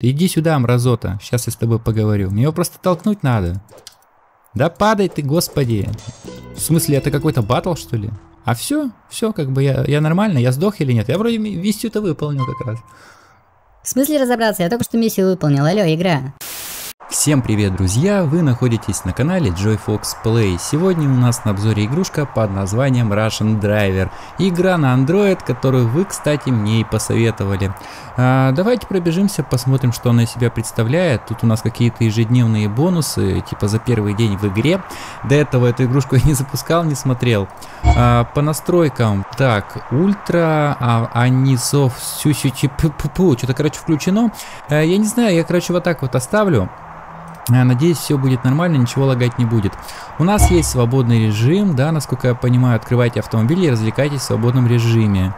Ты иди сюда, мразота, сейчас я с тобой поговорю. Мне его просто толкнуть надо. Да падай ты, господи. В смысле, это какой-то батл, что ли? А все, все, как бы я нормально, я сдох или нет? Я вроде миссию-то выполнил как раз. В смысле разобраться? Я только что миссию выполнил, алло, игра. Всем привет, друзья! Вы находитесь на канале Joy Fox Play. Сегодня у нас на обзоре игрушка под названием Russian Driver. Игра на Android, которую вы, кстати, мне и посоветовали. Давайте пробежимся, посмотрим, что она из себя представляет. Тут у нас какие-то ежедневные бонусы, типа за первый день в игре. До этого эту игрушку я не запускал, не смотрел. По настройкам, так, ультра, анисов, что-то, короче, включено. Я не знаю, я, короче, вот так вот оставлю. Надеюсь, все будет нормально, ничего лагать не будет. У нас есть свободный режим, да, насколько я понимаю, открывайте автомобили и развлекайтесь в свободном режиме.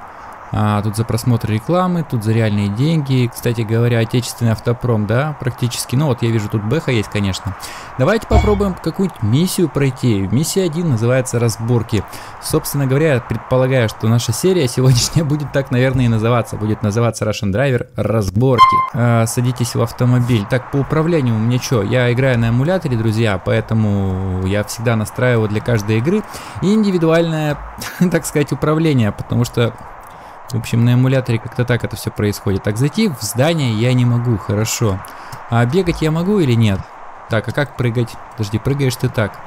Тут за просмотр рекламы, тут за реальные деньги. Кстати говоря, отечественный автопром, да, практически. Ну вот я вижу, тут бэха есть, конечно. Давайте попробуем какую-нибудь миссию пройти. Миссия 1 называется «Разборки». Собственно говоря, я предполагаю, что наша серия сегодняшняя будет так, наверное, и называться. Будет называться Russian Driver «Разборки». Садитесь в автомобиль. Так, по управлению у меня что? Я играю на эмуляторе, друзья, поэтому я всегда настраиваю для каждой игры индивидуальное, так сказать, управление, потому что... В общем, на эмуляторе как-то так это все происходит. Так, зайти в здание я не могу, хорошо. А бегать я могу или нет? Так, а как прыгать? Подожди, прыгаешь ты так.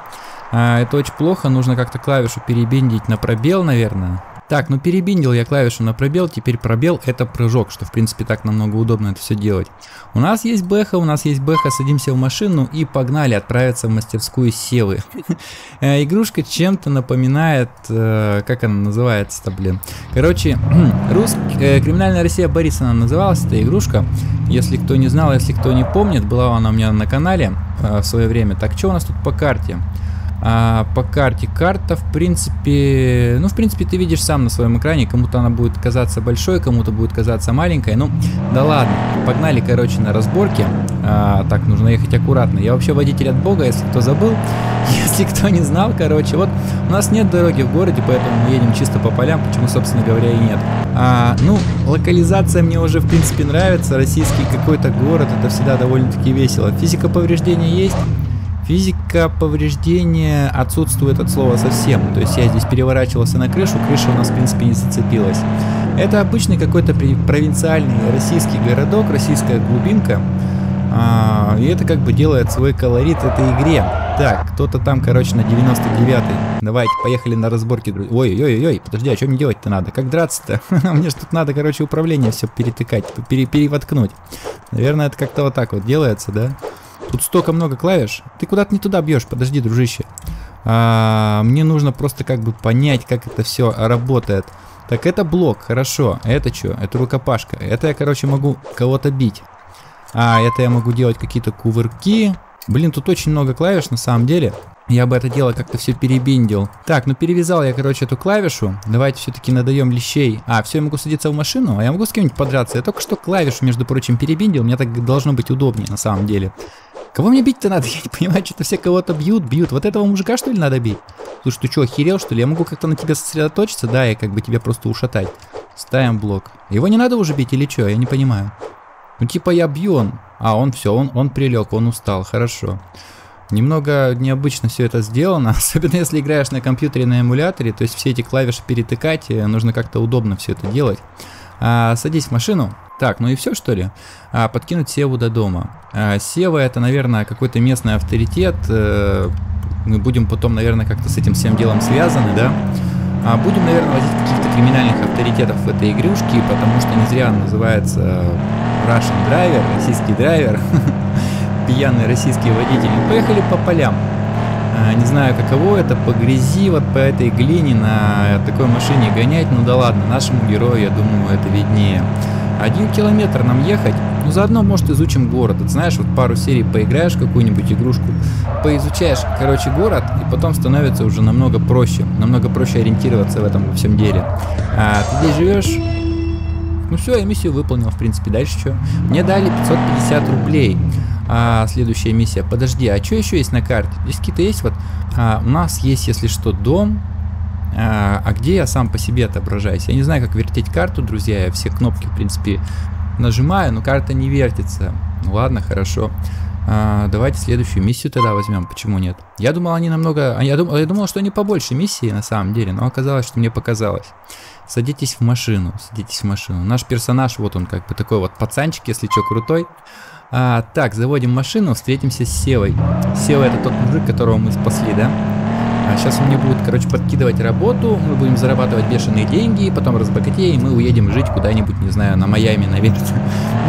Это очень плохо, нужно как-то клавишу перебиндить на пробел, наверное. Так, ну перебиндил я клавишу на пробел, теперь пробел это прыжок, что в принципе так намного удобно это все делать. У нас есть бэха, садимся в машину и погнали отправиться в мастерскую Севы. Игрушка чем-то напоминает, как она называется-то, блин. Короче, «Криминальная Россия Борисовна» называлась эта игрушка. Если кто не знал, если кто не помнит, была она у меня на канале в свое время. Так, что у нас тут по карте? По карте карта, в принципе, ну, в принципе, ты видишь сам на своем экране, кому-то она будет казаться большой, кому-то будет казаться маленькой, ну, да ладно, погнали, короче, на разборки. Так, нужно ехать аккуратно, я вообще водитель от бога, если кто забыл, если кто не знал, короче, вот, у нас нет дороги в городе, поэтому мы едем чисто по полям, почему, собственно говоря, и нет. Ну, локализация мне уже, в принципе, нравится, российский какой-то город, это всегда довольно-таки весело. Физика повреждения есть? Физика повреждения отсутствует от слова совсем. То есть я здесь переворачивался на крышу, крыша у нас в принципе не зацепилась. Это обычный какой-то провинциальный российский городок, российская глубинка. И это как бы делает свой колорит этой игре. Так, кто-то там, короче, на 99-й. Давайте, поехали на разборки, друзья. Ой-ой-ой, подожди, а что мне делать-то надо? Как драться-то? Мне же тут надо, короче, управление все перетыкать, перевоткнуть. Наверное, это как-то вот так вот делается, да? Тут столько много клавиш. Ты куда-то не туда бьешь, подожди, дружище. Мне нужно просто как бы понять, как это все работает. Так, это блок, хорошо. Это что? Это рукопашка. Это я, короче, могу кого-то бить. Это я могу делать какие-то кувырки. Блин, тут очень много клавиш на самом деле. Я бы это дело как-то все перебиндил. Так, ну перевязал я, короче, эту клавишу. Давайте все-таки надаем лещей. Все, я могу садиться в машину, а я могу с кем-нибудь подраться. Я только что клавишу, между прочим, перебиндил. Мне так должно быть удобнее на самом деле. Кого мне бить-то надо? Я не понимаю, что-то все кого-то бьют. Вот этого мужика, что ли, надо бить? Слушай, ты что, охерел, что ли? Я могу как-то на тебя сосредоточиться, да, и как бы тебя просто ушатать. Ставим блок. Его не надо уже бить или что? Я не понимаю. Ну, типа я бью, он. Он все, он прилег, он устал, хорошо. Немного необычно все это сделано, особенно если играешь на компьютере, на эмуляторе, то есть все эти клавиши перетыкать, нужно как-то удобно все это делать. Садись в машину. Так, ну и все, что ли? Подкинуть Севу до дома. Сева это, наверное, какой-то местный авторитет. Мы будем потом, наверное, как-то с этим всем делом связаны, да? Будем, наверное, возить каких-то криминальных авторитетов в этой игрушке, потому что не зря она называется Russian Driver, российский драйвер, пьяный российский водитель. Поехали по полям. Не знаю, каково это, по грязи, вот по этой глине на такой машине гонять, ну да ладно, нашему герою, я думаю, это виднее. 1 километр нам ехать, но заодно, может, изучим город. Вот, знаешь, вот пару серий поиграешь какую-нибудь игрушку, поизучаешь, короче, город, и потом становится уже намного проще ориентироваться в этом всем деле. Ты здесь живешь? Ну все, я миссию выполнил, в принципе, дальше что? Мне дали 550 рублей. Следующая миссия. Подожди, а что еще есть на карте? Здесь какие-то есть вот. У нас есть, если что, дом. А где я сам по себе отображаюсь? Я не знаю, как вертеть карту, друзья. Я все кнопки, в принципе, нажимаю, но карта не вертится. Ну ладно, хорошо. Давайте следующую миссию тогда возьмем. Почему нет? Я думал, они намного... Я думал, что они побольше миссии на самом деле, но оказалось, что мне показалось. Садитесь в машину, садитесь в машину. Наш персонаж, вот он как бы такой вот пацанчик, если что, крутой. Так, заводим машину, встретимся с Севой. Сева — это тот мужик, которого мы спасли, да? Сейчас он мне будет, короче, подкидывать работу, мы будем зарабатывать бешеные деньги, потом разбогатеем, и мы уедем жить куда-нибудь, не знаю, на Майами, наверное.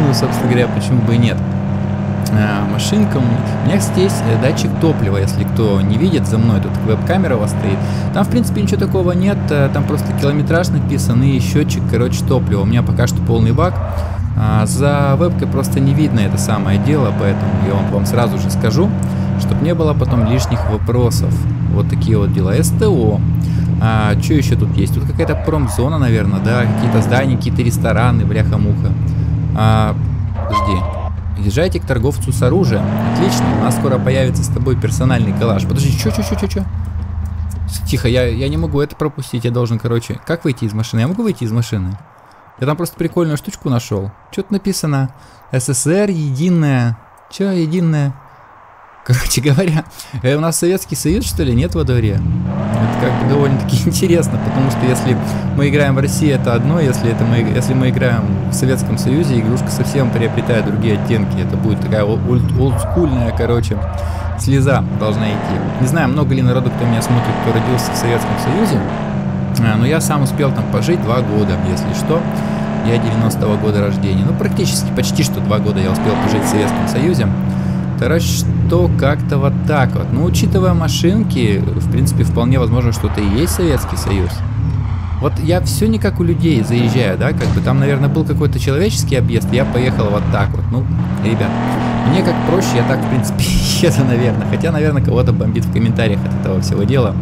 Ну, собственно говоря, почему бы и нет. Машинка. У меня, кстати, есть датчик топлива, если кто не видит, за мной тут веб-камера у вас стоит. Там, в принципе, ничего такого нет, там просто километраж написан и счетчик, короче, топлива. У меня пока что полный бак. За вебкой просто не видно это самое дело, поэтому я вам сразу же скажу, чтобы не было потом лишних вопросов. Вот такие вот дела. СТО. Что еще тут есть? Тут какая-то промзона, наверное, да? Какие-то здания, какие-то рестораны, бляха-муха. Подожди. Езжайте к торговцу с оружием. Отлично, у нас скоро появится с тобой персональный калаш. Подожди, что? Тихо, я не могу это пропустить, я должен, короче... Как выйти из машины? Я могу выйти из машины? Я там просто прикольную штучку нашел. Что-то написано. СССР, единая... Че, единая... Короче говоря, у нас Советский Союз, что ли, нет во дворе? Это как бы довольно-таки интересно, потому что если мы играем в России, это одно, если мы играем в Советском Союзе, игрушка совсем приобретает другие оттенки. Это будет такая олдскульная, короче, слеза должна идти. Не знаю, много ли народу, кто меня смотрит, кто родился в Советском Союзе, но я сам успел там пожить 2 года, если что. Я 90-го года рождения. Ну, практически почти что 2 года я успел пожить в Советском Союзе. Короче, что как-то вот так вот. Ну, учитывая машинки, в принципе, вполне возможно, что это и есть Советский Союз. Вот я все не как у людей заезжаю, да, как бы там, наверное, был какой-то человеческий объезд, я поехал вот так вот. Ну, ребят, мне как проще, я так, в принципе, еду, наверное. Хотя, наверное, кого-то бомбит в комментариях от этого всего дела.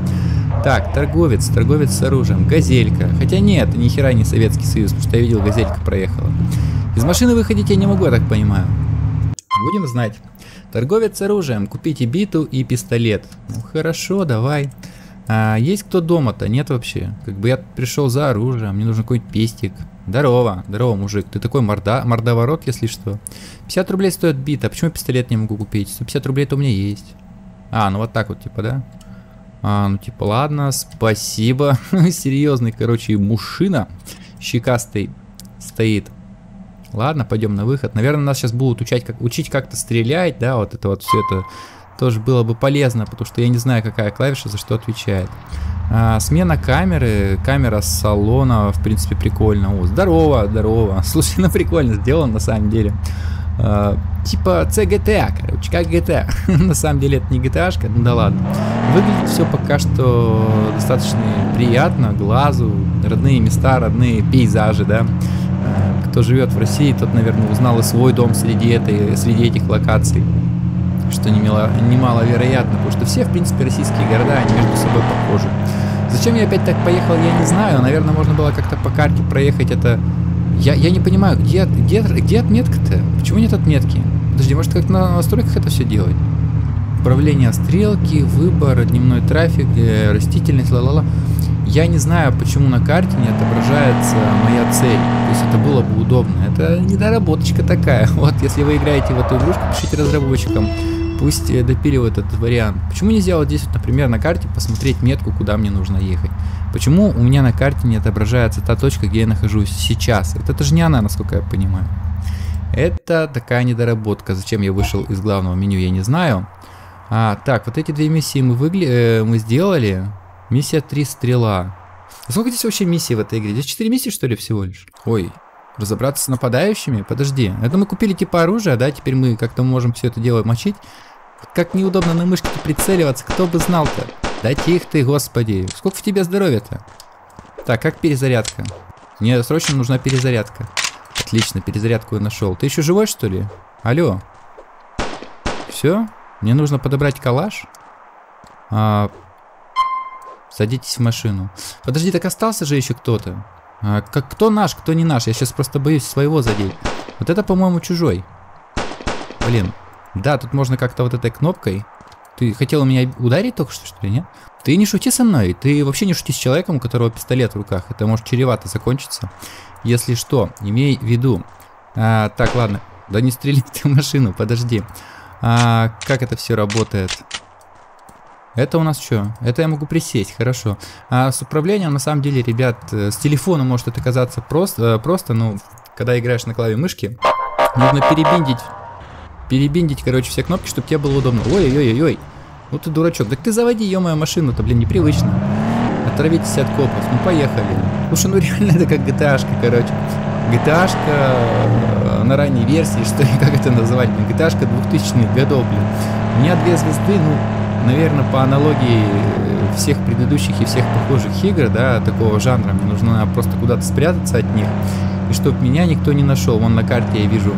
Так, торговец с оружием, газелька. Хотя нет, это ни хера не Советский Союз, потому что я видел, газелька проехала. Из машины выходить я не могу, я так понимаю. Будем знать. Торговец с оружием. Купите биту и пистолет. Ну, хорошо, давай. Есть кто дома-то? Нет вообще. Как бы я пришел за оружием. Мне нужен какой-нибудь пистик. Здорово. Здорово, мужик. Ты такой мордоворот, если что. 50 рублей стоит бита. Почему пистолет не могу купить? 150 рублей-то у меня есть. Ну вот так вот, типа, да? Ну типа, ладно, спасибо. Серьезный, короче, мужчина щекастый стоит. Ладно, пойдем на выход. Наверное, нас сейчас будут учить как-то стрелять, да, вот это вот все это тоже было бы полезно, потому что я не знаю, какая клавиша за что отвечает. Смена камеры, камера с салона, в принципе, прикольно. О, здорово, здорово. Слушай, ну прикольно сделано на самом деле. Типа CGTA, короче, как GTA. На самом деле это не GTA-шка, ну да ладно. Выглядит все пока что достаточно приятно глазу, родные места, родные пейзажи, да. Кто живет в России, тот, наверное, узнал и свой дом среди этих локаций, что немаловероятно, потому что все, в принципе, российские города, они между собой похожи. Зачем я опять так поехал, я не знаю, наверное, можно было как-то по карте проехать, это... Я не понимаю, где отметка-то? Почему нет отметки? Подожди, может, как на настройках это все делать? Управление стрелки, выбор, дневной трафик, растительность, ла-ла-ла. Я не знаю, почему на карте не отображается моя цель. То есть это было бы удобно. Это недоработочка такая. Вот, если вы играете в эту игрушку, пишите разработчикам. Пусть допиливают этот вариант. Почему не сделать здесь, вот, например, на карте посмотреть метку, куда мне нужно ехать? Почему у меня на карте не отображается та точка, где я нахожусь сейчас? Это же не она, насколько я понимаю. Это такая недоработка. Зачем я вышел из главного меню, я не знаю. Так, вот эти две миссии мы сделали... Миссия 3 стрела. А сколько здесь вообще миссий в этой игре? Здесь 4 миссии, что ли, всего лишь? Ой, разобраться с нападающими? Подожди. Это мы купили типа оружие, да? Теперь мы как-то можем все это дело мочить. Как неудобно на мышке прицеливаться, кто бы знал-то? Да тихо ты, господи. Сколько в тебе здоровья-то? Так, как перезарядка? Мне срочно нужна перезарядка. Отлично, перезарядку я нашел. Ты еще живой, что ли? Алло. Все? Мне нужно подобрать калаш? Садитесь в машину. Подожди, так остался же еще кто-то. Кто наш, кто не наш? Я сейчас просто боюсь своего задеть. Вот это, по-моему, чужой. Блин. Да, тут можно как-то вот этой кнопкой. Ты хотел меня ударить только что, что ли, нет? Ты не шути со мной. Ты вообще не шути с человеком, у которого пистолет в руках. Это может чревато закончиться. Если что, имей в виду. Так, ладно. Да не стреляй ты в машину, подожди. Как это все работает? Это у нас что? Это я могу присесть, хорошо. С управлением, на самом деле, ребят, с телефона может это казаться просто, но когда играешь на клаве мышки, нужно перебиндить, короче, все кнопки, чтобы тебе было удобно. Ой-ой-ой-ой. Ну ты дурачок. Так ты заводи, ё-моё, машину-то, блин, непривычно. Отравитесь от копов. Ну, поехали. Слушай, ну реально это как GTA-шка, короче. GTA-шка на ранней версии, что ли, как это называть? GTA-шка 2000-х годов, блин. У меня 2 звезды, ну, наверное, по аналогии всех предыдущих и всех похожих игр, да, такого жанра. Мне нужно просто куда-то спрятаться от них, и чтоб меня никто не нашел. Вон на карте я вижу...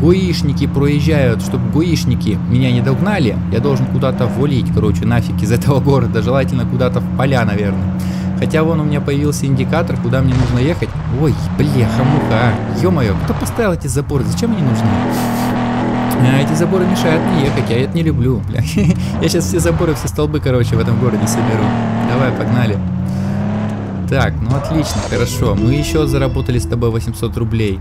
Гаишники проезжают, чтобы гаишники меня не догнали, я должен куда-то валить, короче, нафиг из этого города, желательно куда-то в поля, наверное. Хотя вон у меня появился индикатор, куда мне нужно ехать. Ой, бляха-муха, ё-моё, кто поставил эти заборы, зачем они нужны? Эти заборы мешают мне ехать, я это не люблю, бля. Я сейчас все заборы, все столбы, короче, в этом городе соберу. Давай, погнали. Так, ну отлично, хорошо, мы еще заработали с тобой 800 рублей.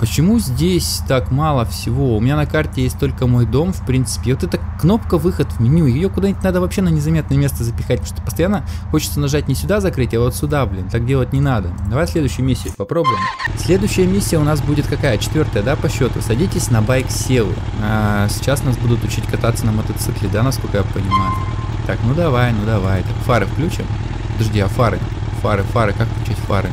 Почему здесь так мало всего? У меня на карте есть только мой дом, в принципе. Вот эта кнопка «Выход в меню», ее куда-нибудь надо вообще на незаметное место запихать, потому что постоянно хочется нажать не сюда закрыть, а вот сюда, блин. Так делать не надо. Давай следующую миссию попробуем. Следующая миссия у нас будет какая? 4-я, да, по счету? Садитесь на байк Севы. Сейчас нас будут учить кататься на мотоцикле, да, насколько я понимаю. Так, ну давай, ну давай. Так, фары включим. Подожди, а фары? Фары, как включать фары?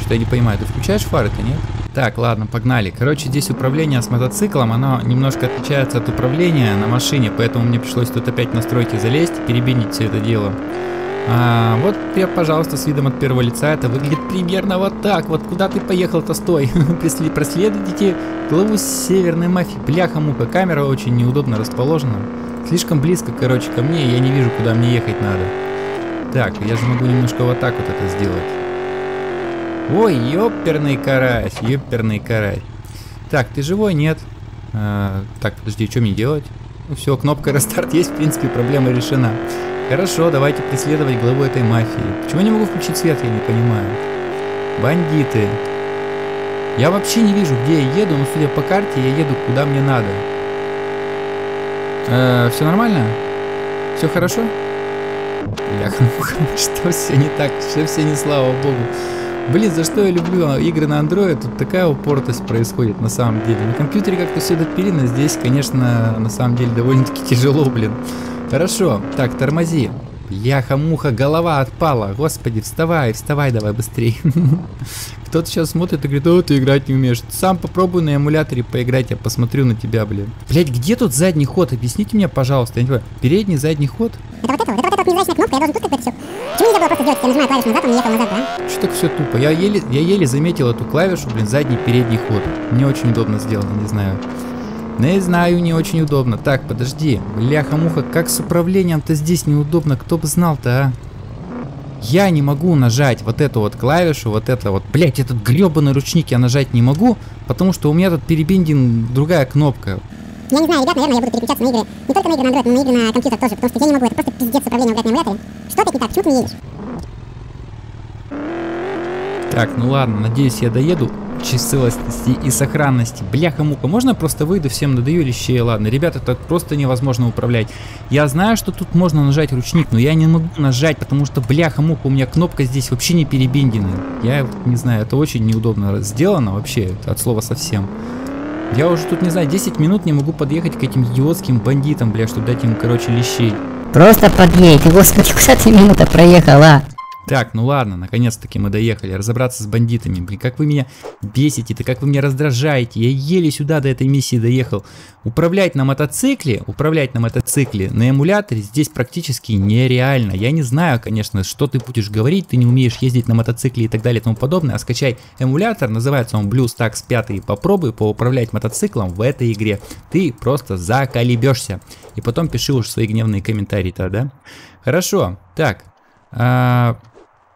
Что я не понимаю, ты включаешь фары-то, нет? Так, ладно, погнали. Короче, здесь управление с мотоциклом, оно немножко отличается от управления на машине, поэтому мне пришлось тут опять в настройки залезть, перебинить все это дело. Вот, пожалуйста, с видом от первого лица это выглядит примерно вот так. Вот куда ты поехал-то, стой. Проследуйте главу северной мафии. Бляха-мука, камера очень неудобно расположена. Слишком близко, короче, ко мне, я не вижу, куда мне ехать надо. Так, я же могу немножко вот так вот это сделать. Ой, ёперный карась, ёперный карась. Так, ты живой? Нет. Так, подожди, что мне делать? Ну все, кнопка рестарт есть, в принципе, проблема решена. Хорошо, давайте преследовать главу этой мафии. Почему я не могу включить свет, я не понимаю. Бандиты. Я вообще не вижу, где я еду, но судя по карте, я еду куда мне надо. Все нормально? Все хорошо? Что все не так? Что все не, слава богу. Блин, за что я люблю игры на Android, тут такая упортость происходит на самом деле. На компьютере как-то все допилено, здесь, конечно, на самом деле довольно-таки тяжело, блин. Хорошо, так, тормози. Яха-муха, голова отпала, господи, вставай давай быстрее. Кто-то сейчас смотрит и говорит, о, ты играть не умеешь. Сам попробуй на эмуляторе поиграть, я посмотрю на тебя, блин. Блять, где тут задний ход, объясните мне, пожалуйста, я не понимаю. Передний, задний ход? Это вот невзрачная кнопка, я должен тут как-то все. Почему нельзя было просто делать? Я нажимаю клавишу назад, он ехал назад, да? Что так все тупо? Я еле заметил эту клавишу, блин, задний, передний ход. Не очень удобно сделано, не знаю. Не очень удобно. Так, подожди. Бляха-муха, как с управлением-то здесь неудобно, кто бы знал-то, а? Я не могу нажать вот эту вот клавишу, вот это вот. Блять, этот гребаный ручник я нажать не могу, потому что у меня тут перебиндин другая кнопка. Я не знаю, ребят, наверное, я буду переключаться на игры. Не только на игры на Android, но и на игры на компьютер тоже, потому что я не могу, это просто пиздец управление управлять на эмуляторе. Что опять не так? Почему ты не едешь? Так, ну ладно, надеюсь, я доеду. Целостности и сохранности. Бляха-мука, можно я просто выйду, всем надаю лещей? Ладно, ребята, это просто невозможно управлять. Я знаю, что тут можно нажать ручник, но я не могу нажать, потому что, бляха-мука, у меня кнопка здесь вообще не перебиндена. Я не знаю, это очень неудобно сделано вообще, от слова совсем. Я уже тут, не знаю, 10 минут не могу подъехать к этим идиотским бандитам, бля, чтобы дать им, короче, лещей. Просто подъедь, господи, куда ты минута проехала? Так, ну ладно, наконец-таки мы доехали. Разобраться с бандитами. Блин, как вы меня бесите-то, как вы меня раздражаете. Я еле сюда до этой миссии доехал. Управлять на мотоцикле, на эмуляторе здесь практически нереально. Я не знаю, конечно, что ты будешь говорить, ты не умеешь ездить на мотоцикле и так далее и тому подобное. А скачай эмулятор, называется он BlueStacks 5, и попробуй поуправлять мотоциклом в этой игре. Ты просто заколебешься. И потом пиши уж свои гневные комментарии-то, да? Хорошо, так.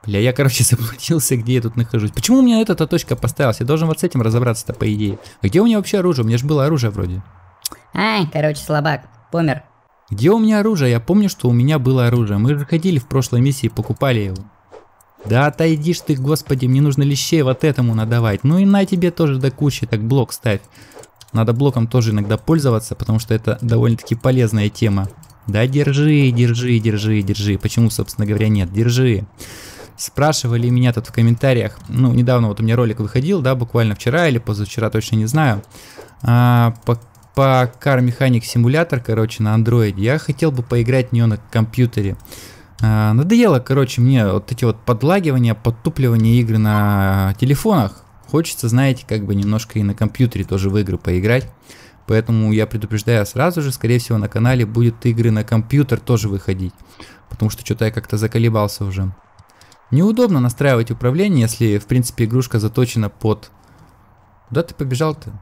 Бля, я, короче, заблудился, где я тут нахожусь. Почему у меня эта точка поставилась? Я должен вот с этим разобраться-то, по идее. А где у меня вообще оружие? У меня же было оружие вроде. Ай, короче, слабак, помер. Где у меня оружие? Я помню, что у меня было оружие. Мы же ходили в прошлой миссии, покупали его. Да отойдишь ты, господи, мне нужно лещей вот этому надавать. Ну и на тебе тоже до кучи, так блок ставь. Надо блоком тоже иногда пользоваться, потому что это довольно-таки полезная тема. Да держи, держи, держи, держи. Почему, собственно говоря, нет? Держи. Спрашивали меня тут в комментариях, ну, недавно вот у меня ролик выходил, да, буквально вчера или позавчера, точно не знаю, по Car Mechanic Simulator, короче, на андроиде. Я хотел бы поиграть в нее на компьютере. Надоело, короче, мне вот эти вот подлагивания, подтупливания игры на телефонах. Хочется, знаете, как бы немножко и на компьютере тоже в игры поиграть. Поэтому я предупреждаю сразу же, скорее всего, на канале будут игры на компьютер тоже выходить. Потому что что-то я как-то заколебался уже. Неудобно настраивать управление, если, в принципе, игрушка заточена под... Куда ты побежал-то?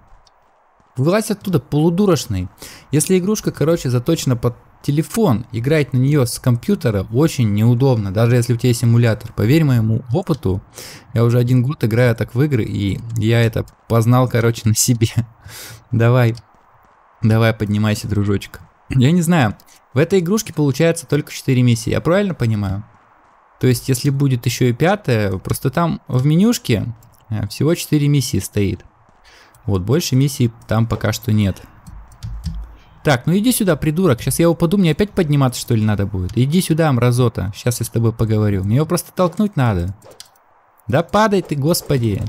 Вылазь оттуда, полудурочный. Если игрушка, короче, заточена под телефон, играть на нее с компьютера очень неудобно, даже если у тебя есть эмулятор. Поверь моему опыту, я уже 1 год играю так в игры, и я это познал, короче, на себе. Давай, давай, поднимайся, дружочек. Я не знаю, в этой игрушке получается только 4 миссии, я правильно понимаю? То есть, если будет еще и 5-я, просто там в менюшке всего 4 миссии стоит. Вот, больше миссий там пока что нет. Так, ну иди сюда, придурок. Сейчас я упаду, мне опять подниматься, что ли, надо будет? Иди сюда, мразота. Сейчас я с тобой поговорю. Мне его просто толкнуть надо. Да падай ты, господи.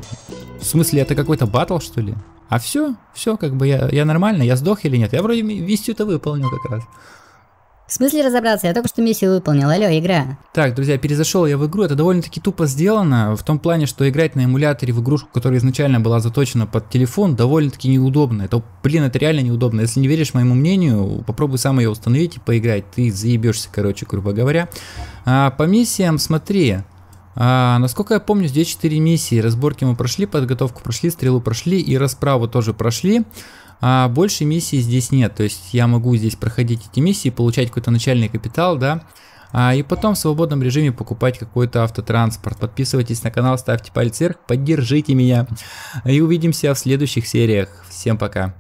В смысле, это какой-то батл, что ли? А все, все, как бы я нормально, я сдох или нет? Я вроде миссию-то выполнил как раз. В смысле разобраться? Я только что миссию выполнил, алло, игра. Так, друзья, перезашел я в игру, это довольно-таки тупо сделано, в том плане, что играть на эмуляторе в игрушку, которая изначально была заточена под телефон, довольно-таки неудобно. Это, блин, это реально неудобно. Если не веришь моему мнению, попробуй сам ее установить и поиграть, ты заебешься, короче, грубо говоря. По миссиям смотри, насколько я помню, здесь 4 миссии, разборки мы прошли, подготовку прошли, стрелу прошли и расправу тоже прошли. А больше миссий здесь нет, то есть я могу здесь проходить эти миссии, получать какой-то начальный капитал, да, и потом в свободном режиме покупать какой-то автотранспорт. Подписывайтесь на канал, ставьте палец вверх, поддержите меня, и увидимся в следующих сериях. Всем пока!